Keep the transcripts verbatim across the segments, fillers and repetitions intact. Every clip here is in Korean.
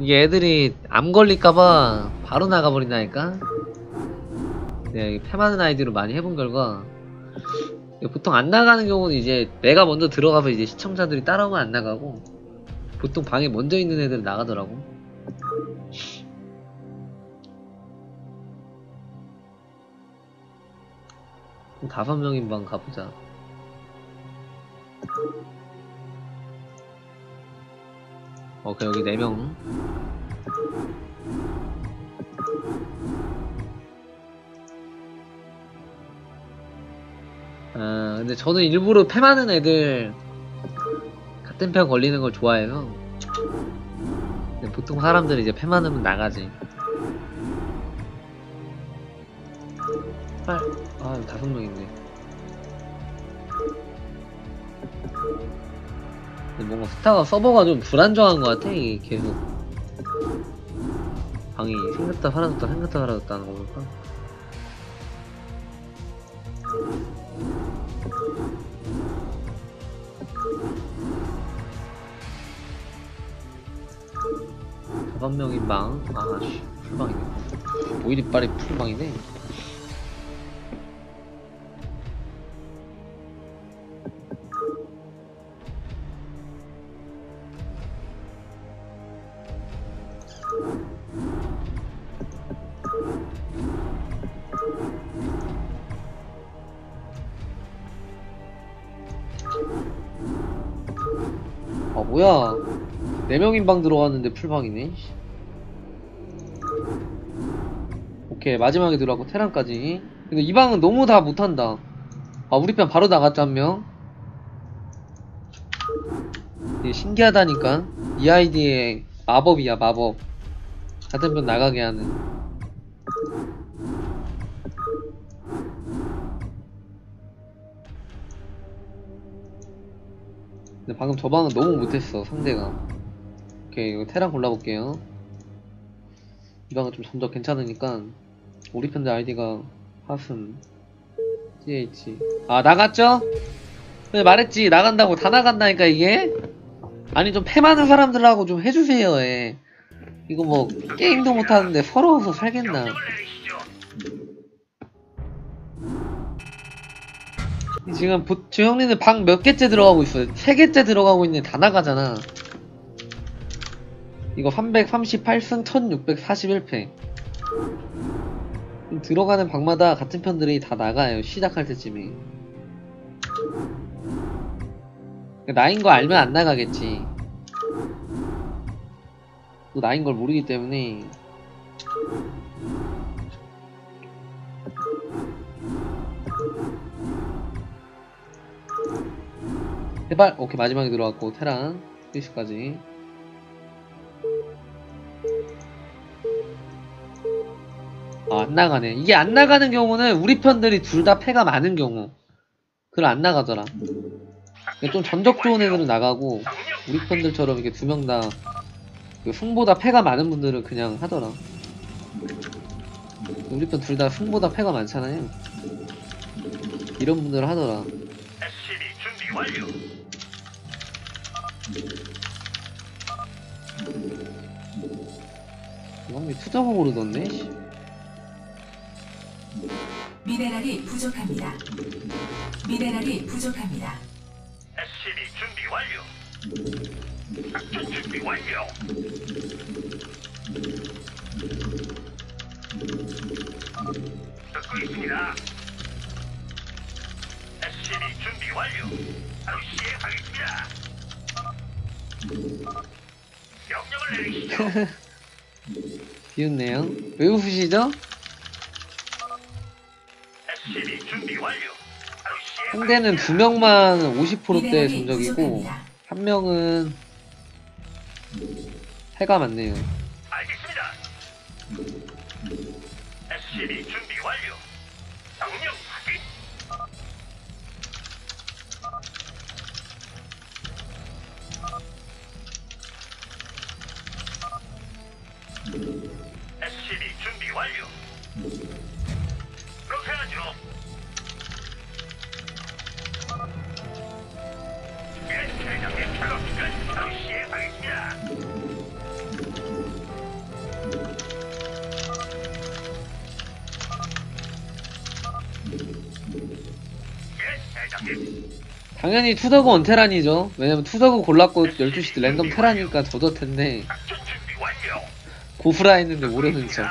이게 애들이 암 걸릴까봐 바로 나가버린다니까. 내가 이게 패많은 아이디로 많이 해본 결과 보통 안 나가는 경우는 이제 내가 먼저 들어가서 이제 시청자들이 따라오면 안 나가고, 보통 방에 먼저 있는 애들 나가더라고. 다섯 명인 방 가보자. 오케이, 여기 네 명. 아, 근데 저는 일부러 패 많은 애들 같은 편 걸리는 걸 좋아해요. 근데 보통 사람들이 이제 패 많으면 나가지. 팔. 아, 다섯 명 있네. 근데 뭔가 스타가 서버가 좀 불안정한 것 같아. 이게 계속 방이 생겼다 사라졌다 생겼다 사라졌다 하는 거 볼까? 다섯 명인 방. 아, 씨, 풀방이네. 오일이빨이 풀방이네. 아, 뭐야, 네 명인 방 들어갔는데 풀방이네. 오케이, 마지막에 들어갔고 테란까지. 근데 이 방은 너무 다 못한다. 아, 우리 편 바로 나갔다 한 명. 이게 신기하다니까. 이 아이디의 마법이야, 마법. 같은 편 나가게 하는. 근데 방금 저 방은 너무 못했어, 상대가. 오케이, 이거 테란 골라볼게요. 이 방은 좀 점점 괜찮으니까. 우리 편들 아이디가 하슴 티 에이치. 아, 나갔죠? 네, 말했지, 나간다고. 다 나간다니까 이게. 아니, 좀 패 많은 사람들하고 좀 해주세요. 에. 이거 뭐 게임도 못하는데 서러워서 살겠나. 지금 보초 형님은 방 몇 개째 들어가고 있어. 세 개째 들어가고 있는데 다 나가잖아. 이거 삼백삼십팔 승 천육백사십일 패. 들어가는 방마다 같은 편들이 다 나가요, 시작할 때쯤에. 나인 거 알면 안 나가겠지. 또 나인 걸 모르기 때문에. 제발. 오케이, 마지막에 들어왔고 테란 피시까지. 아, 안 나가네. 이게 안 나가는 경우는 우리 편들이 둘 다 패가 많은 경우. 그걸 안 나가더라. 좀 전적 좋은 애들은 나가고, 우리 편들처럼 이게 두 명 다 승보다 패가 많은 분들은 그냥 하더라. 우리 편 둘 다 승보다 패가 많잖아요. 이런 분들은 하더라. 이놈이 투자공으로 넣네. 미네랄이 부족합니다. 미네랄이 부족합니다. 에스씨비 준비 완료. 작전 준비 완료. 듣고 있습니다. 에스씨비 준비 완료. 바로 시행하겠습니다. 명령을 내리시죠. 비웃네요. 왜 웃으시죠? 상대는 두 명만 오십 퍼센트대 전적이고 한 명은 해가 많네요. 알겠습니다. 에스씨비 준비 완료. 명령 확인. 에스씨비 준비 완료. 그렇게 하죠. 예, 대장님, 작업 시간 바로 시행하겠습니다. 당연히 투더고 원테란이죠. 왜냐면 투더고 골랐고 열두 시도 랜덤 테라니까 저저텐데 고프라 했는데 모르는 척.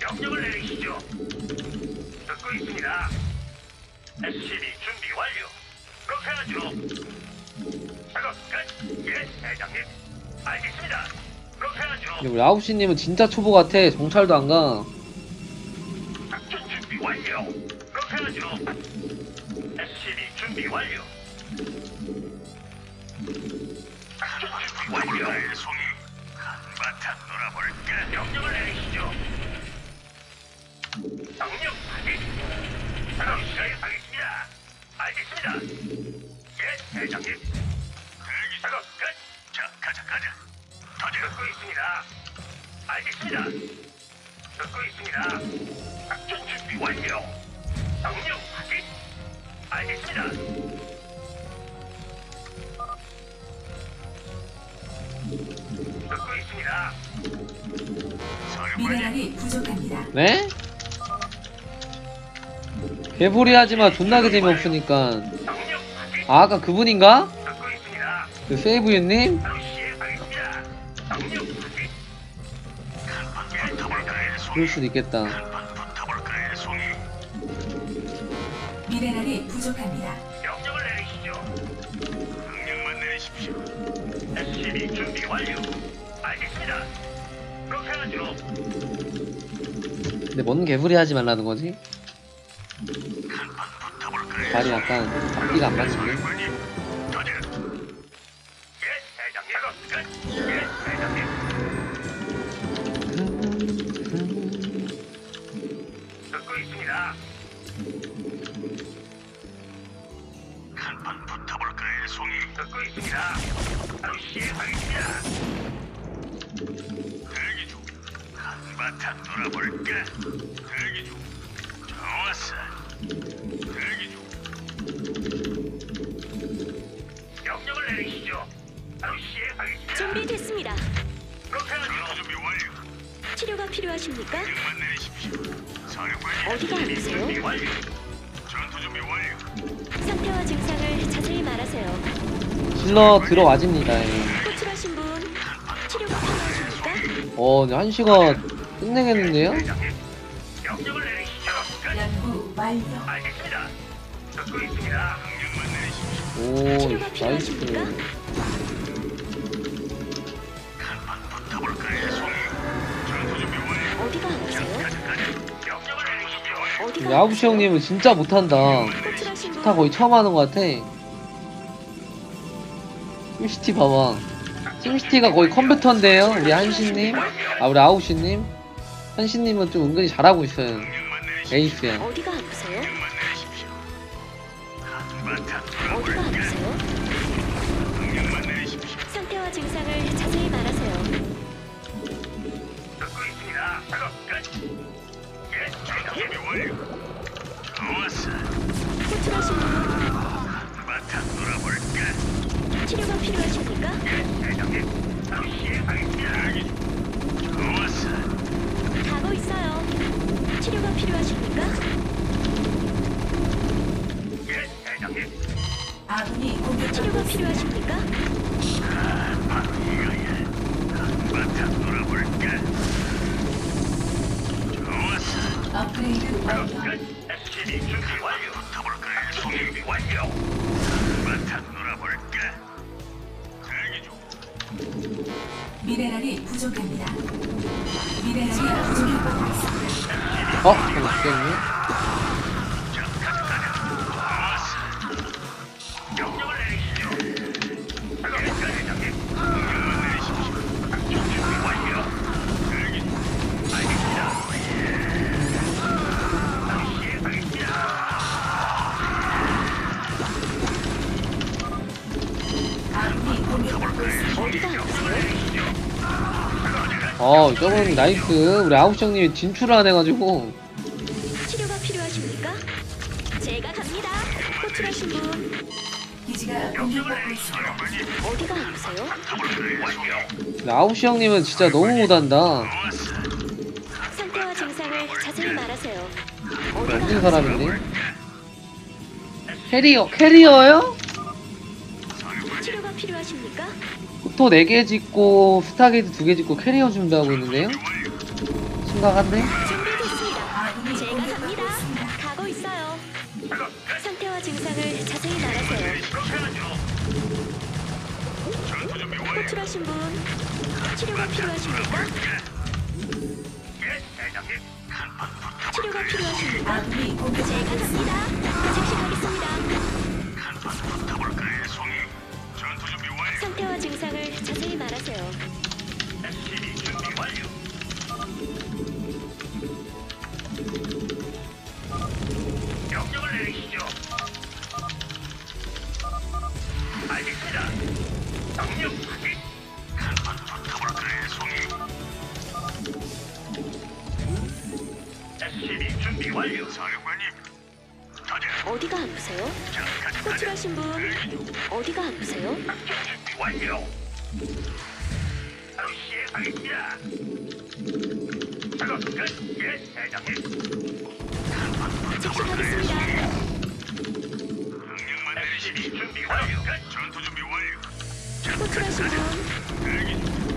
명령을 내리시죠. 듣고 있습니다. 에스씨비 준비 완료. 그렇게 하죠. 작업 끝. 예, 대장님. 알겠습니다. 그렇게 하죠. 우리 아홉 시님은 진짜 초보 같아. 정찰도 안 가. 작전 준비 완료. 그렇게 하죠. 에스씨비 준비 완료. 작전 준비 완료. 송이 한바탕 놀아볼까. 명령을 내리시죠. 정력 파괴! 작업 시작하겠습니다! 알겠습니다! 예, 대장님! 대기 작업 끝! 자, 가자, 가자! 터져! 듣고 있습니다! 알겠습니다! 듣고 있습니다! 작전 준비 완료! 정력 파괴! 알겠습니다! 듣고 있습니다! 미네랄이 부족합니다. 네? 개소리 하지마. 존나게 재미없으니까. 아, 아까 그분인가? 그 세이브유님? 그럴 수도 있겠다. 미네랄이 부족합니다. 명령을 내리시죠. 명령만 내리십시오. 에스씨비 준비 완료. 알겠습니다. 그렇게 하죠. 근데 뭔 개소리 하지 말라는 거지? 발이 약간 앞뒤가 안 맞는데. 듣고 있습니다. 한판 붙어볼까요, 송이? 듣고 있습니다. 바로 시행하겠습니다. 대기 중. 한바탕 돌아볼까? 대기 중. 좋았어. 대기 중. 명령을 내리시죠. 바로 시행하겠습니다. 준비됐습니다. 준비 완료. 치료가 필요하십니까? 명령만 내리십시오. 사령관님. 어디가 아프세요? 전투 준비 완료. 상태와 증상을 자세히 말하세요. 실러 들어와집니다. 호출하신 분 치료가 필요하십니까? 어, 이제 한 시간 끝내겠는데요? 명령을 내리시죠. 연구 완료. 알겠습니다. 듣고 있습니다. 명령만 내리십시오. 오, 나이스. 야구시 형님은 진짜 못한다. 스타 거의 처음 하는 것 같아. 심시티 봐봐. 심시티가 거의 컴퓨터인데요. 우리 한시님, 아 우리 아우시님, 한시님은 좀 은근히 잘하고 있어요. 에이스야. 어디가 아프세요? 상태와 증상을 자세히 말하세요. 듣고 있습니다. 작업 끝. 예, 준비 완료. 좋았어. 호출하신 분. 한바탕 놀아볼까? 치료가 필요하십니까? 예, 대장님. 바로 시행하겠습니다. 좋았어. 가고 있어요. 치료가 필요하십니까? 아군이 공격 치료가 필요하십니까? 아, 바로 이거야. 한바탕 놀아볼까? 좋았어. 업그레이드 완료. 에스씨비 준비 완료. 붙어볼까? 준비 완료. 한바탕 놀아볼까? 대기 중. 미네랄이 부족합니다. 미네랄이 부족합니다. 어? 잠시만요. 어, 저건 나이스. 우리 아홉시형님이 진출을 안 해가지고. 치료가 필요하십니까? 제가 갑니다. 호출하신 분. 어디가 아프세요? 아우시 형님은 진짜 너무 못한다. 상태와 증상을 자세히 말하세요. 어떤 사람인데? 캐리어, 캐리어요? 치료가 필요하십니까? 포토 네 개 짓고 스타게이트 두 개 짓고 캐리어 준비하고 있는데요? 심각한데? 준비됐습니다. 제가 갑니다. 가고 있어요. 상태와 증상을 자세히 말하세요. 호출하신 분, 치료가 필요하십니까? 치료가 필요하십니까? 제가 갑니다. 즉시 가겠습니다. 상태와 증상을 자세히 말하세요. 명령을 내리시죠. 알겠습니다. 명령 확인. 에스시비 준비 완료. 사령관님. 어디가 아프세요? 호출하신 분, 어디가 아프세요? 완료. 호출하신 분,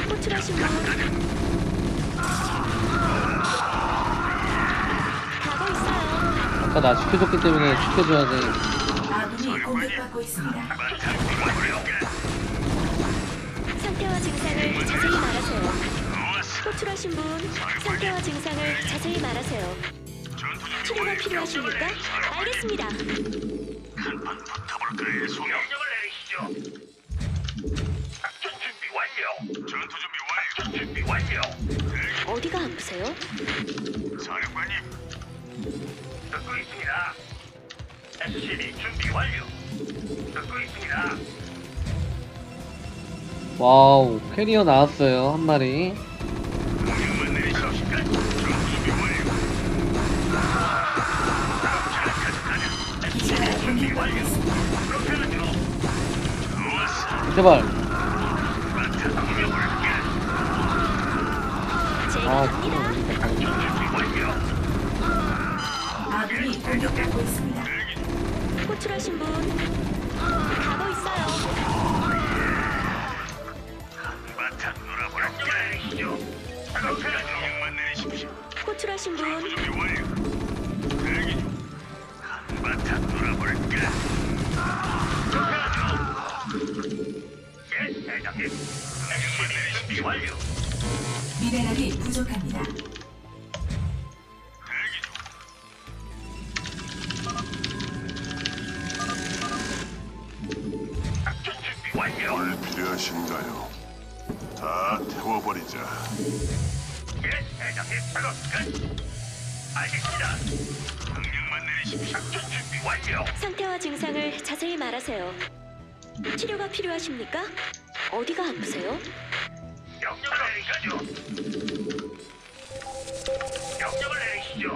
호출하신 분. 아까 나 지켜줬기 때문에 지켜줘야 돼. 아군이 공격받고 있습니다. 상태와 증상을 자세히 말하세요. 호출하신 분, 상태와 증상을 자세히 말하세요. 치료가 필요하십니까? 알겠습니다. 한판 붙어볼까요? 명령을 내리시죠. 작전 준비 완료. 전투 준비 완료. 작전 준비 완료. 어디가 아프세요? 사령관님. 듣고 있습니다. 에스시비 준비 완료. 듣고 있습니다. 와우, 캐리어 나왔어요. 한 마리. 제발. 아, 아군이 공격받고 있습니다. 호출하신 분, 가고 있어요. 바탕 놀아보라고요. 명령만 내리십시오. 호출하신 분, 바탕 놀아볼까? 예, 대장님. 명령만 내리십시오. 완료. 미네랄이 부족합니다. 뭘 필요하신가요? 다 태워버리자. 예, 대장님, 작업 끝. 알겠습니다. 명령만 내리십시오. 작전 준비 완료. 상태와 증상을 자세히 말하세요. 치료가 필요하십니까? 어디가 아프세요? 명령을 내리시죠. 명령을 내리시죠.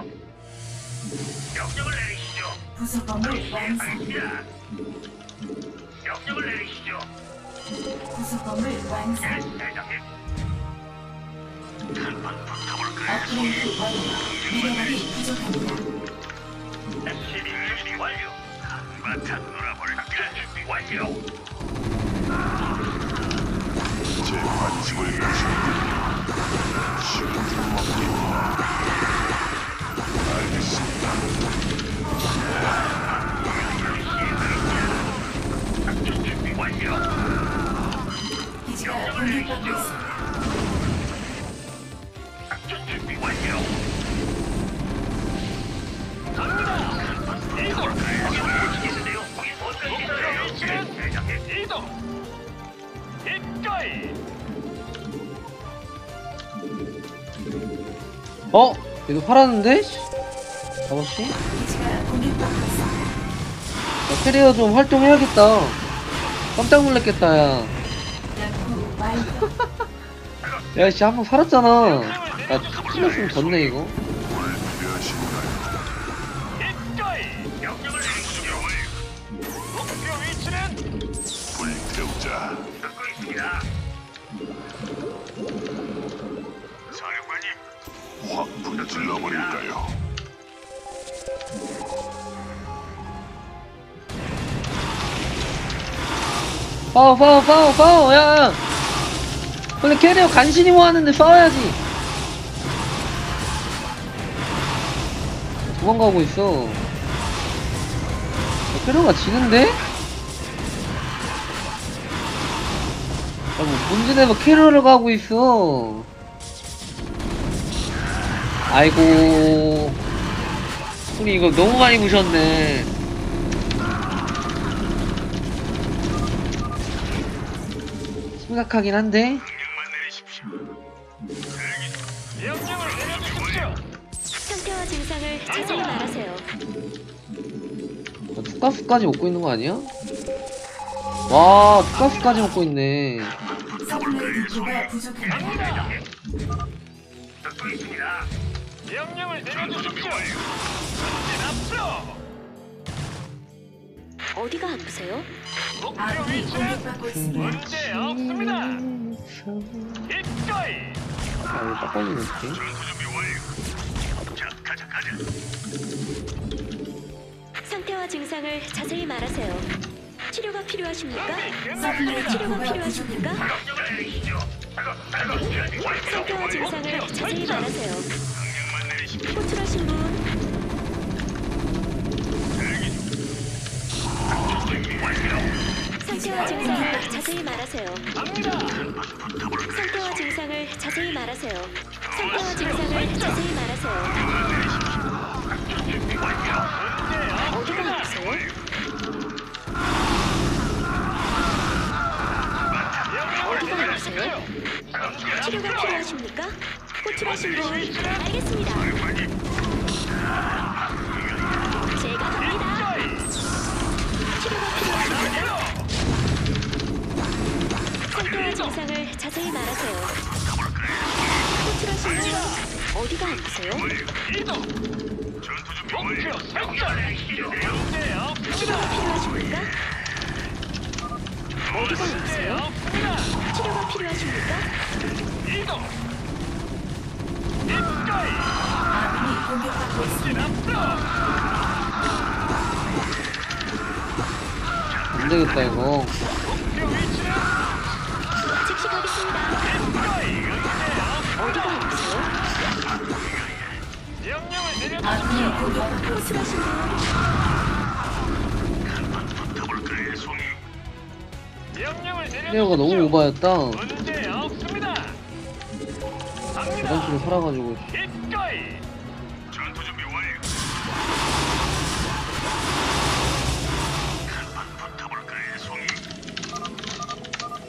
명령을 내리시죠. 부서 건물 완성. 명령을 내리시죠. 구속범을 완성. 예, 대장님. 한판 붙어볼까요? 업그레이드 완료. 미네랄이 부족합니다. 에스시비 준비 완료. 한바탕 놀아볼까요? 준비 완료. 제 관심을 보시는군요. 지금 먹겠구나. 알겠습니다. 완료. 명령을 내리시죠. 작전 준비 완료. 갑니다. 이동. 움직이는데요. 움직이는데요. 이동. 입가이. 어? 얘도 팔았는데? 잠시. 나 캐리어 좀 활동해야겠다. 깜짝 놀랐겠다, 야. 야, 씨, 한번 살았잖아. 야, 틀렸으면 졌네, 이거. 사령관님, 확 불질러버릴까요? 파워 파워 파워 파워. 야, 원래 캐리어 간신히 모았는데 싸워야지. 도망가고 있어. 야, 캐리어가 지는데? 아, 뭐 문제내봐 캐리어를 가고 있어. 아이고, 우리 이거 너무 많이 부셨네. 심각하긴 한데. 명령을 내려주십시오. 상태와 증상을 자세히 말하세요. 투가스까지 먹고 있는 거 아니야? 와, 투가스까지 먹고 있네. 명령을 내려주십시오. 어디가 아프세요? 목표 위치는 문제 없습니다. 입가이. 아, 딱 걸리네. 상태와 증상을 자세히 말하세요. 치료가 필요하십니까? 서플라이 치료가 필요하십니까? 상태와 증상을 자세히 말하세요. 호출하신 분. 상태와 증상을 자세히 말하세요. 상태와 증상을 자세히 말하세요. 상태와 증상을 자세히 말하세요. 어디가 아프세요? 어디가 아프세요? 치료가 필요하십니까? 호출하신 분 알겠습니다. 제가 갑니다. 치료가 필요하십니까? 상태와 증상을 자세히 말하세요. 호출하신 분 어디가 아프세요? 목표 설정! 치료가 필요하십니까? 어디가 아프세요? 치료가 필요하십니까? 아군이 공격받고 있습니다. 안 되겠다 이거. 캐리어가 너무 오바였다. 계단수를 살아가지고.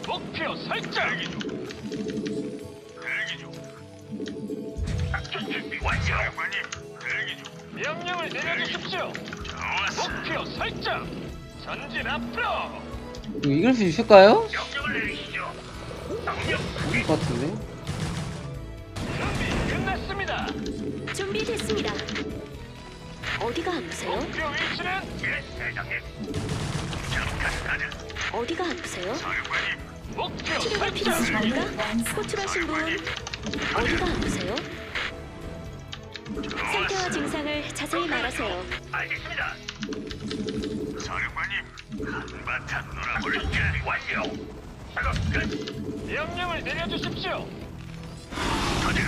목표 설정. 대기 중. 작전 준비 완료. 명령을 내려주십시오. 목표 설정. 전진 앞으로. 이길 수 있을까요? 명령을 내리시죠. 명령. 죽을 것 같은데. 준비 끝났습니다. 준비됐습니다. 어디가 아프세요? 목표 위치는 예, 대장님. 어디가 아프세요? 목표 치료가 필요하십니까? 호출하신 분 어디가 아프세요? 상태와 증상을 자세히 말하세요. 알겠습니다. 사령관님, 한바탕 놀아볼 준비 완료. 끝. 명령을 내려주십시오. 터질.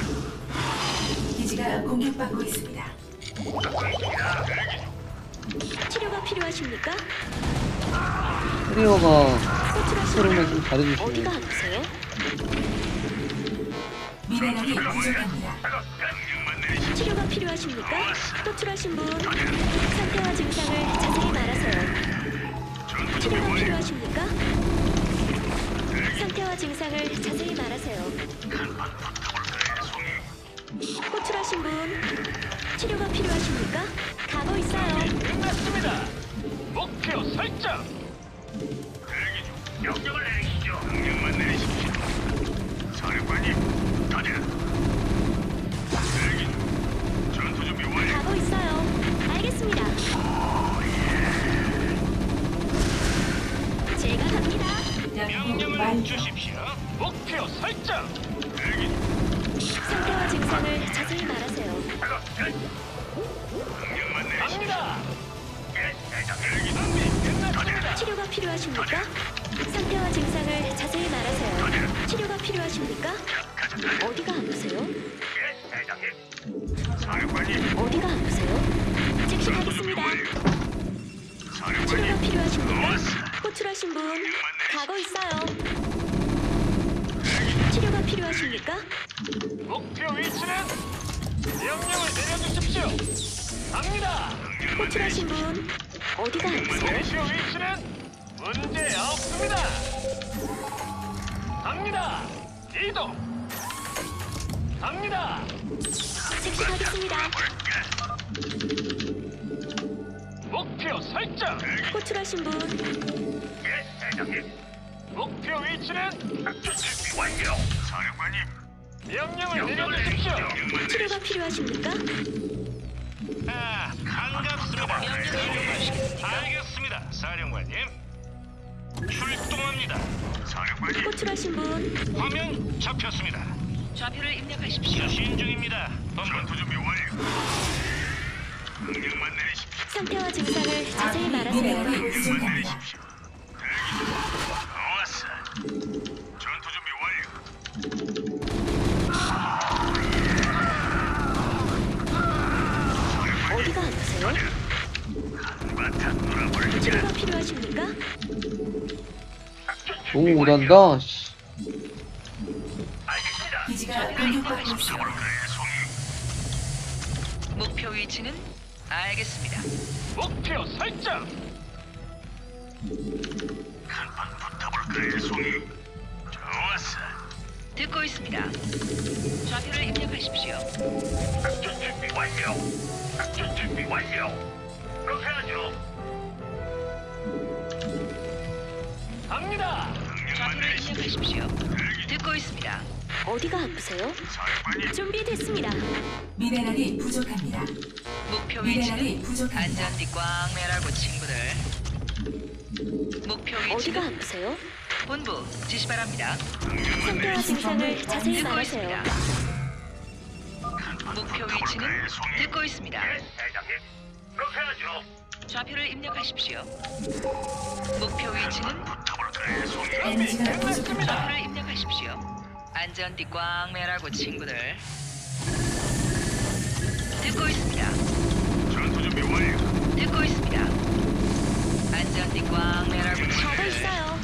기지가 공격받고 있습니다. 치료가 필요하십니까? 캐리어가 소리만 좀 다르게. 어디가 아프세요? 미네랄이 부족합니다. 치료가 필요하십니까? 호출하신 분 상태와 증상을 자세히 말하세요. 치료가 필요하십니까? 상태와 증상을 자세히 말하세요. 호출하신 분 치료가 필요하십니까? 가고 있어요. 끝났습니다. 목표 설정. 대기 중. 명령을 내리시죠. 명령만 내리십시오. 사령관님, 다들. 가고 있어요. 알겠습니다. 제가 갑니다. 명령을 주십시오. 목표 설정. 상황을 자세히 말하세요. 명령만 내리십니다. 치료가 필요하십니까? 상태와 증상을 자세히 말하세요. 치료가 필요하십니까? 어디가 아프세요? 어디가 아프세요? 즉시 가겠습니다. 치료가 필요하십니까? 호출하신 분 가고 있어요. 치료가 필요하십니까? 목표 위치는 명령을 내려주십시오. 갑니다. 호출하신 분 어디가 아프세요? 목표 위치는 문제 없습니다. 갑니다. 이동. 갑니다. 즉시 가겠습니다. 목표 설정. 호출하신 분. 예, 대장님. 목표 위치는 완료. 사령관님. 명령을 내려주십시오. 치료가 필요하십니까? 아, 반갑습니다. 알겠습니다, 사령관님. 출동합니다. 사령관님. 호출하신 분. 화면 잡혔습니다. 좌표를 입력하십시오. 수신 중입니다. 전투 준비 완료. 능력만 내리십시오. 상태와 증상을 자세히 말하세요. 능력만 내리십시오. 좋았어. 전투 준비 완료. 어디가 아프세요? 한바탕 놀아볼까? 치료가 필요하십니까? 오, 난다. 목표 위치는 알겠습니다. 목표 설정. 한번 붙어볼까요, 송이? 좋았어. 듣고 있습니다. 좌표를 입력하십시오. 작전 준비 완료. 작전 준비 완료. 그렇게 하죠. 갑니다. 좌표를 입력하십시오. 듣고 있습니다. 어디가 아프세요? 준비됐습니다. 미네랄이 부족합니다. 목표 위치는 안전띠 꽝 매라고 친구들. 목표 위치는 어디가 아프세요? 본부 지시 바랍니다. 상태와 증상을 자세히 말하세요. 목표 위치는 듣고 있습니다. 좌표를 입력하십시오. 목표 위치는 엔지가 부족합니다. 좌표를 입력하십시오. 안전띠 꽝 매라고 친구들. 듣고 있습니다. 전투 준비 완료. 듣고 있습니다. 안전띠 꽝 매라고 친구들. 있어요.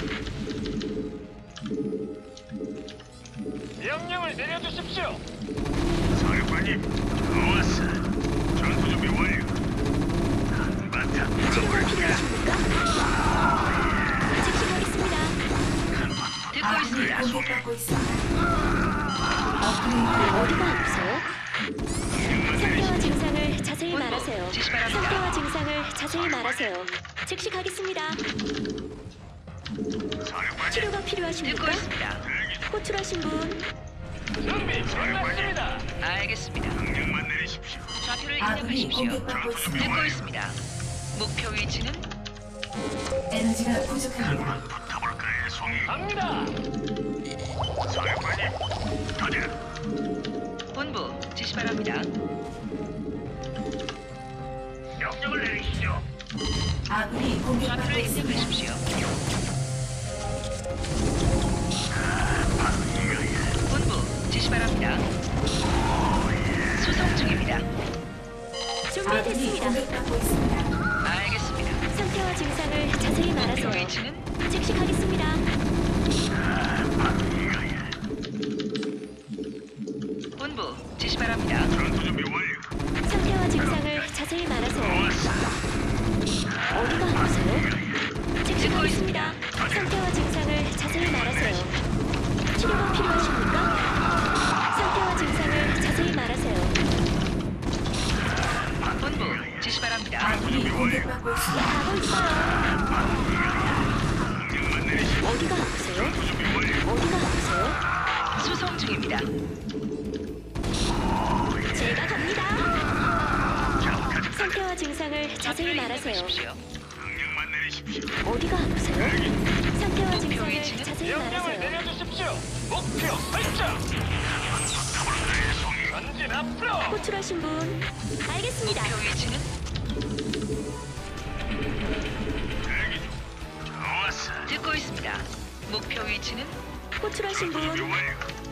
명령을 내려주십시오. 사령관님, 좋았어. 전투 준비 완료. 한바탕 불어볼까? 듣고 있습니다. 어디가 아프세요? 상태와 증상을 자세히 말하세요. 상태와 증상을 자세히 말하세요. 즉시 가겠습니다. 치료가 필요하십니까? 호출하신 분. 준비 끝났습니다. 알겠습니다. 명령만 내리십시오. 좌표를 입력하십시오. 듣고 있습니다. 목표 위치는 에너지가 부족합니다. 갑니다. 사령관님, 가자. 본부 지시 바랍니다. 명령을 내리시죠. 아군이 공격받고 있습니다. 본부 지시 바랍니다. 수송 중입니다. 준비됐습니다. 알겠습니다. 상태와 증상을 자세히 말하세요. 목표 위치는 즉시 가겠습니다. 본부 지시 바랍니다. 상태와 증상을 자세히 말하세요. 어디가 아프세요? 즉시 가겠습니다. 상태와 증상을 자세히 말하세요. 치료가 필요하십니까? 상태와 증상을 자세히 말하세요. 본부 지시 바랍니다. 가고 있어요. 어디가 아프세요? 어디가 아프세요? 수송 중입니다. 제가 갑니다. 상태와 증상을 자세히 말하세요. 어디가 아프세요? 상태와 증상을 자세히 말하세요. 목표 설정! 현재 앞으로. 호출하신 분. 알겠습니다. 목표 위치는? 대기 중. 좋았어. 듣고 있습니다. 목표 위치는? 호출하신 분.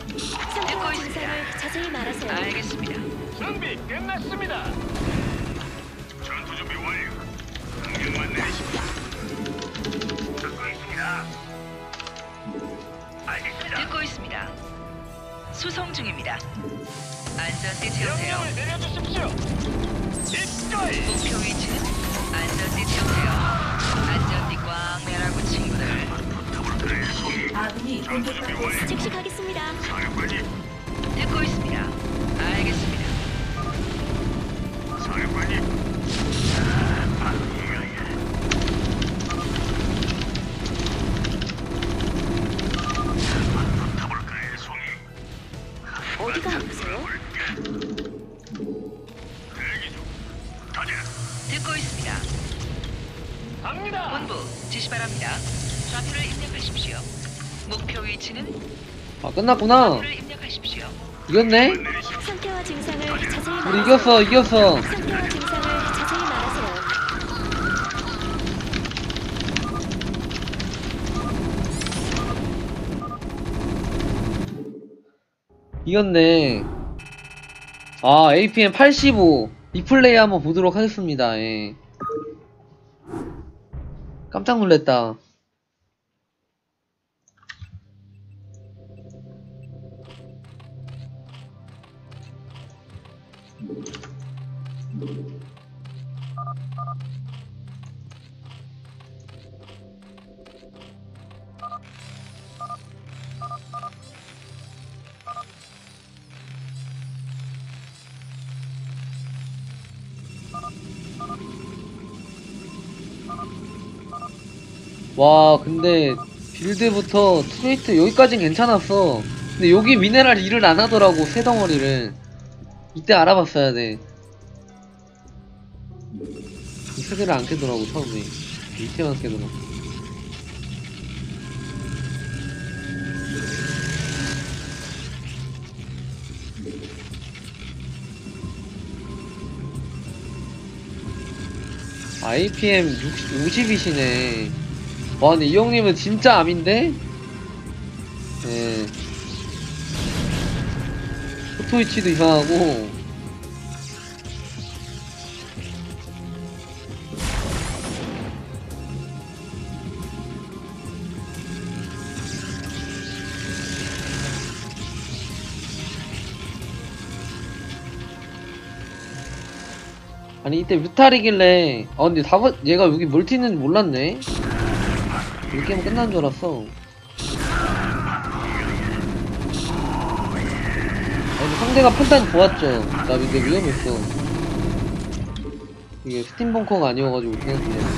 듣고 있습니다. 자세히 말하세요. 알겠습니다. 준비 끝났습니다. 전투 준비 완료. 강력만 내리십시오. 듣고 있습니다. 알겠습니다. 듣고 있습니다. 수송 중입니다. 안전띠 채우세요. 명령을 내려주십시오. 입가이. 목표 위치는 안전띠 채우세요. 안전띠 꽉 매라고 친구들. 아군이 공격받고 있습니다. 즉시 가겠습니다. 사령관님. 듣고 있습니다. 알겠습니다. 사령관님. 어디가 아프세요? 대기 중. 가자. 듣고 있습니다. 갑니다. 본부 지시 바랍니다. 좌표를 입력하십시오. 목표 위치는? 아 끝났구나. 좌표를 입력하십시오. 이겼네? 상태와 증상을 자세히 우리 이겼어 이겼어. 상태와 증상을 자세히 말하세요. 이겼네. 아 에이피엠 팔십오 리플레이 한번 보도록 하겠습니다. 예. 깜짝 놀랐다. 와 근데 빌드부터 트레이트 여기까진 괜찮았어. 근데 여기 미네랄 일을 안하더라고. 세 덩어리를 이때 알아봤어야 돼. 이 세 개를 안 깨더라고 처음에. 이때만 깨더라고. 아이피엠 육십, 오십이시네 와 근데 이 형님은 진짜 암인데? 예. 포토위치도 이상하고. 아니 이때 뮤탈이길래 아 근데 다 얘가 여기 멀티 있는지 몰랐네. 이 게임 끝난 줄 알았어. 아니, 상대가 판단 좋았죠. 나 근데 위험했어. 이게 스팀 벙커가 아니어가지고 그냥 그냥.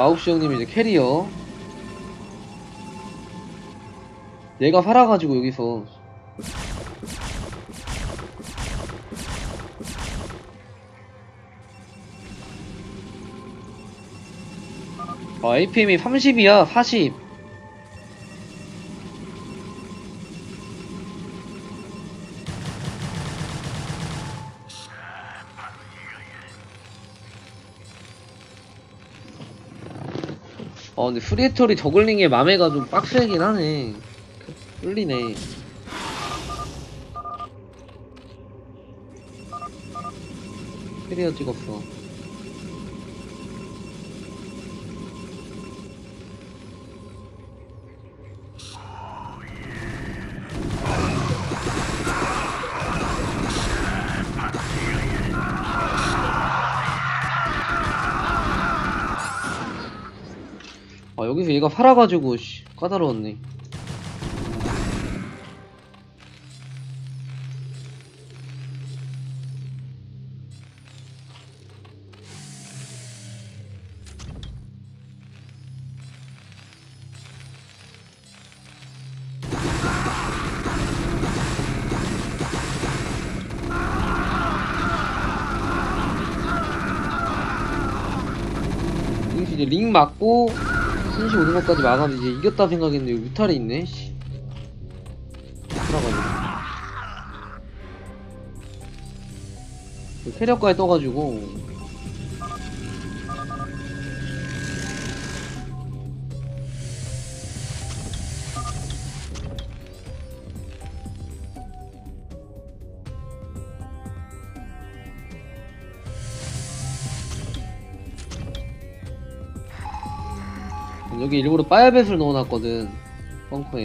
아홉시 형님이 이제 캐리어. 얘가 살아가지고 여기서. 아, 에이피엠이 삼십이야, 사십. 아, 근데 프리토리 저글링에 맘에가 좀 빡세긴 하네. 끌리네. 캐리어 찍었어. 아 여기서 얘가 살아가지고 씨 까다로웠네. 이제 링 맞고 순시 오는 것까지 막아도 이제 이겼다 생각했는데 울타리 있네. 씨. 돌아가지고 캐리어까지 떠가지고 여기 일부러 빨뱃을 넣어놨거든. 벙커에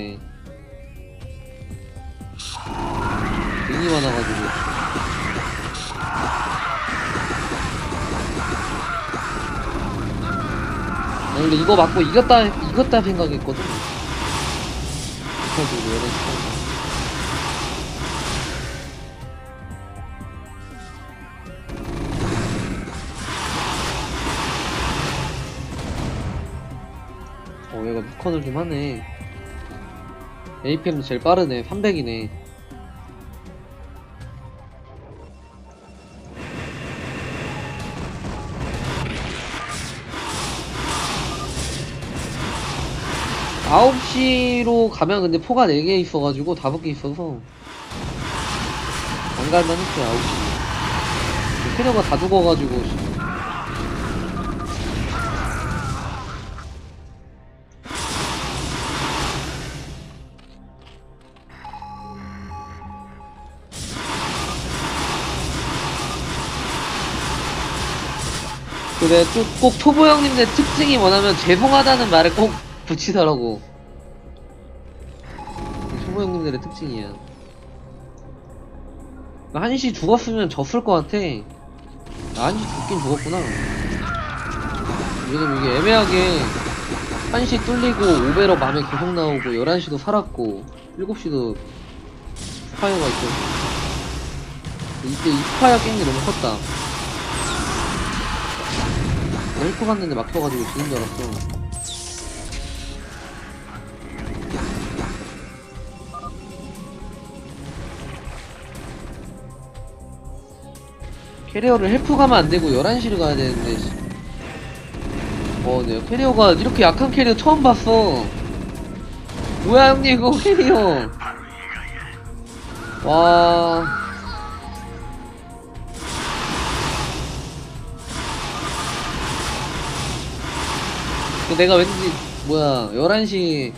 링이 많아가지고 나 원래 이거 맞고 이겼다 이겼다 생각했거든. 그래가지고 열었어. 얘가 무컨을 좀 하네. 에이피엠도 제일 빠르네. 삼백이네 아홉 시로 가면 근데 포가 네 개 있어가지고 다섯 개 있어서 안 갈만 했어요. 아홉 시 캐리어가 다 죽어가지고 그래, 또 꼭 초보 형님들 특징이 뭐냐면 죄송하다는 말을 꼭 붙이더라고. 초보 형님들의 특징이야. 한시 죽었으면 졌을 것 같아. 나 한시 죽긴 죽었구나. 왜냐면 이게 애매하게 한시 뚫리고 오베러 맘에 계속 나오고 열한 시도 살았고 일곱 시도 스파이어가 있고 이때 이 스파이어 깽이 너무 컸다. 헬프 갔는데 막혀가지고 죽은 줄 알았어. 캐리어를 헬프 가면 안되고 열한 시를 가야되는데. 어, 네. 캐리어가 이렇게 약한 캐리어 처음 봤어. 뭐야 형님 이거 캐리어. 와... 내가 왠지 뭐야 열한 시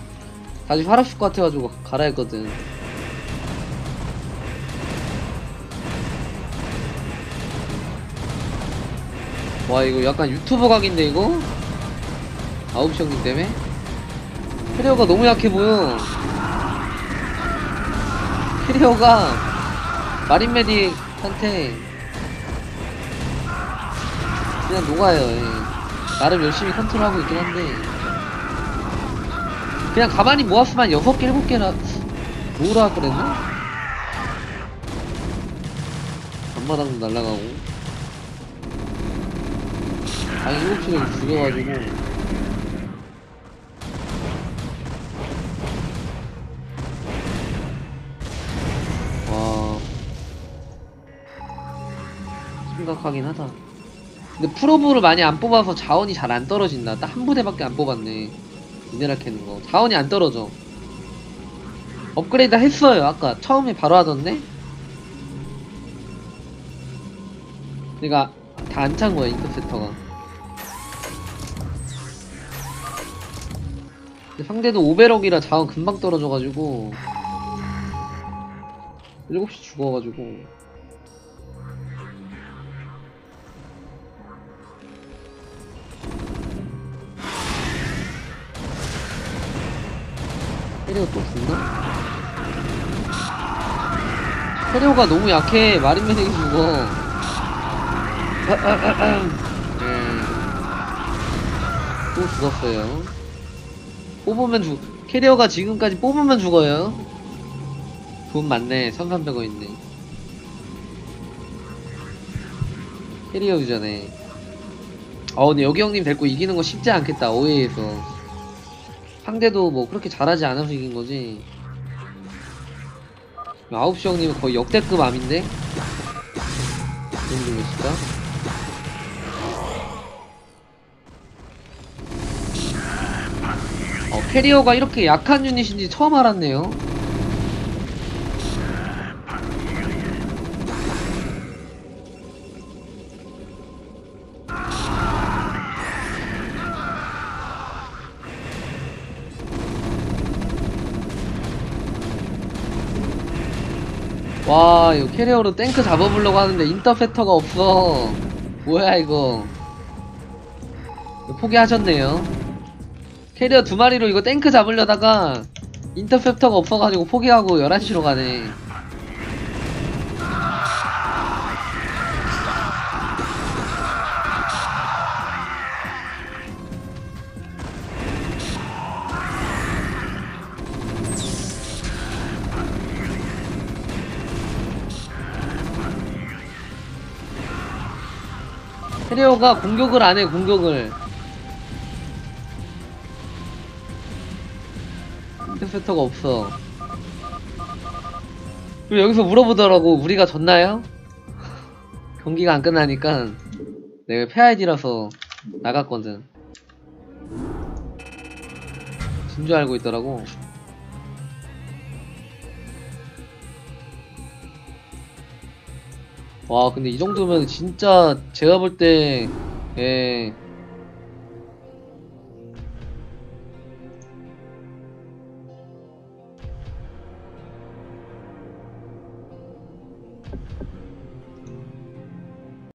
다시 살았을 것 같아가지고 갈아했거든. 와 이거 약간 유튜버 각인데 이거? 아홉 시 형님 때문에? 캐리어가 너무 약해보여. 캐리어가 마린메딕한테 그냥 녹아요. 예. 나름 열심히 컨트롤하고 있긴 한데 그냥 가만히 모았으면 여섯 개, 일곱 개나 모으라 그랬나? 밤마당도 날라가고 아니 일곱 시를 죽여가지고 와... 심각하긴 하다. 근데 프로브를 많이 안 뽑아서 자원이 잘 안 떨어진다. 딱 한 부대밖에 안 뽑았네. 미네랄 캐는 거. 자원이 안 떨어져. 업그레이드 했어요. 아까 처음에 바로 하던데? 내가 다 안 찬 거야, 인터셉터가. 근데 상대도 오백억이라 자원 금방 떨어져가지고. 일곱 시 죽어가지고. 캐리어 또 죽나? 캐리어가 너무 약해. 마린메딕이 죽어. 아, 아, 아, 아. 음. 또 죽었어요. 뽑으면 죽.. 캐리어가 지금까지 뽑으면 죽어요. 돈 많네. 천삼백원 있네. 캐리어 유저네. 어 근데 여기 형님 데리고 이기는 거 쉽지 않겠다. 오해에서 상대도 뭐 그렇게 잘하지 않아서 이긴거지. 아홉 시 형님은 거의 역대급 암인데? 그 정도면 진짜? 캐리어가 이렇게 약한 유닛인지 처음 알았네요. 와, 이거 캐리어로 탱크 잡아보려고 하는데 인터셉터가 없어. 뭐야 이거, 이거 포기하셨네요. 캐리어 두 마리로 이거 탱크 잡으려다가 인터셉터가 없어가지고 포기하고 열한 시로 가네. 캐리어가 공격을 안해. 공격을 인터셉터가 없어. 그리고 여기서 물어보더라고. 우리가 졌나요? 경기가 안 끝나니까 내가 패아이디라서 나갔거든. 진 줄 알고 있더라고. 와, 근데 이 정도면 진짜 제가 볼 때 예